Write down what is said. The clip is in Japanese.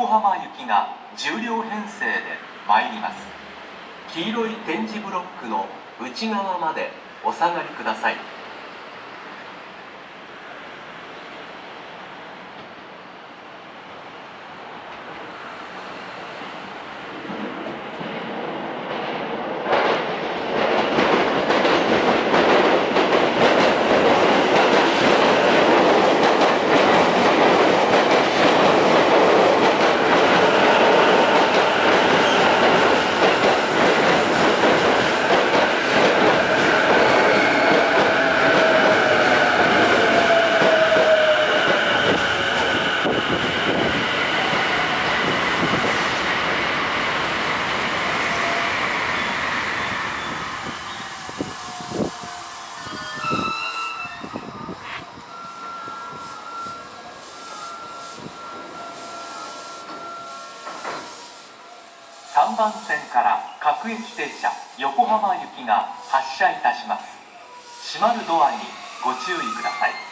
横浜行きが10両編成で参ります。黄色い点字ブロックの内側までお下がりください。3番線から各駅停車横浜行きが発車いたします。閉まるドアにご注意ください。